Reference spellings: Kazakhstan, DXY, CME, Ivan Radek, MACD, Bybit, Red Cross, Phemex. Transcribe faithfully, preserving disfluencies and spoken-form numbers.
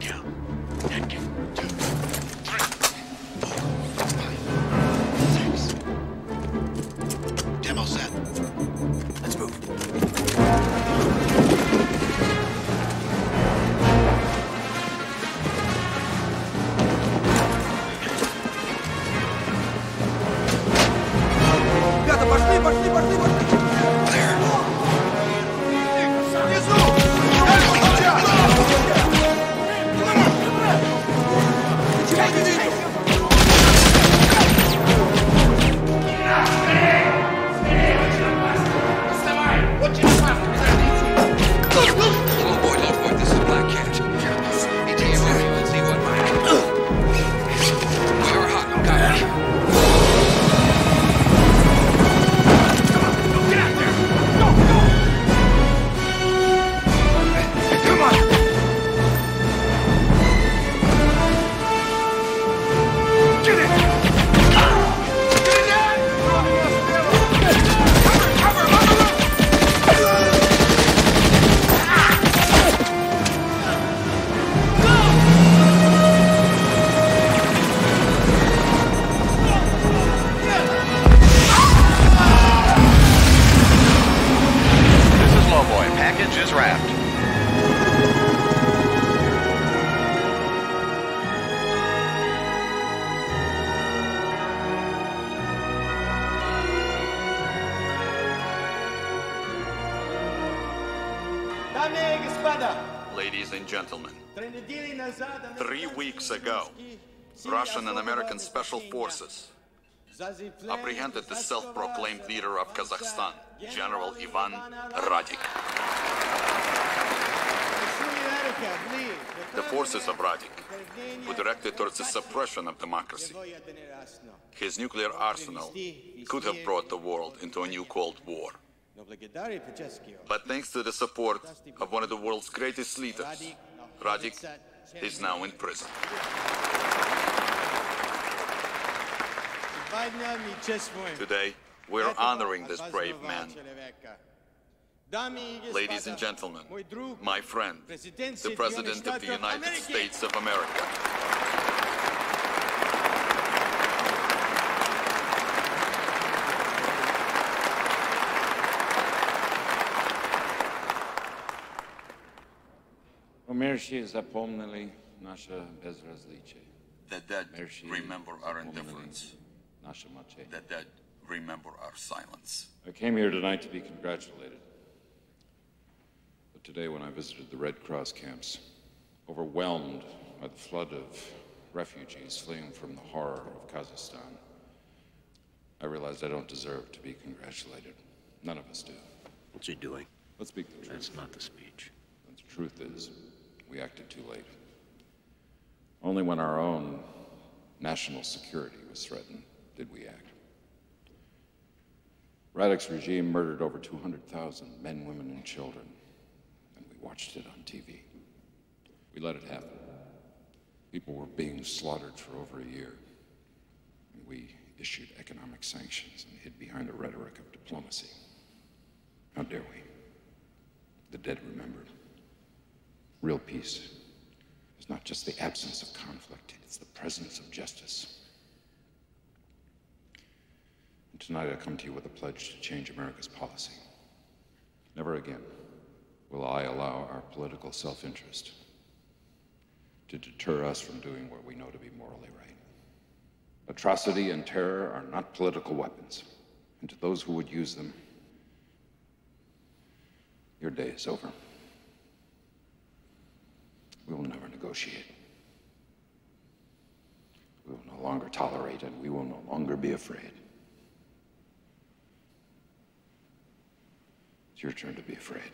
Ten count. Ten count. Two, three, four, five, six. Demo set. Let's move. Ребята, пошли, пошли, пошли, пошли. Ladies and gentlemen, three weeks ago, Russian and American special forces apprehended the self-proclaimed leader of Kazakhstan, General Ivan Radek. The forces of Radek were directed towards the suppression of democracy. His nuclear arsenal could have brought the world into a new Cold War. But thanks to the support of one of the world's greatest leaders, Radek is now in prison. Today, we are honoring this brave man. Ladies and gentlemen, my friend, the President of the United States of America. That dead remember our indifference, that dead remember our silence. I came here tonight to be congratulated. But today when I visited the Red Cross camps, overwhelmed by the flood of refugees fleeing from the horror of Kazakhstan, I realized I don't deserve to be congratulated. None of us do. What's he doing? Let's speak the truth. That's not the speech. The truth is, we acted too late. Only when our own national security was threatened did we act. Radek's regime murdered over two hundred thousand men, women, and children, and we watched it on T V. We let it happen. People were being slaughtered for over a year, and we issued economic sanctions and hid behind the rhetoric of diplomacy. How dare we? The dead remembered. Real peace is not just the absence of conflict, it's the presence of justice. And tonight I come to you with a pledge to change America's policy. Never again will I allow our political self-interest to deter us from doing what we know to be morally right. Atrocity and terror are not political weapons, and to those who would use them, your day is over. We will never negotiate. We will no longer tolerate, and we will no longer be afraid. It's your turn to be afraid.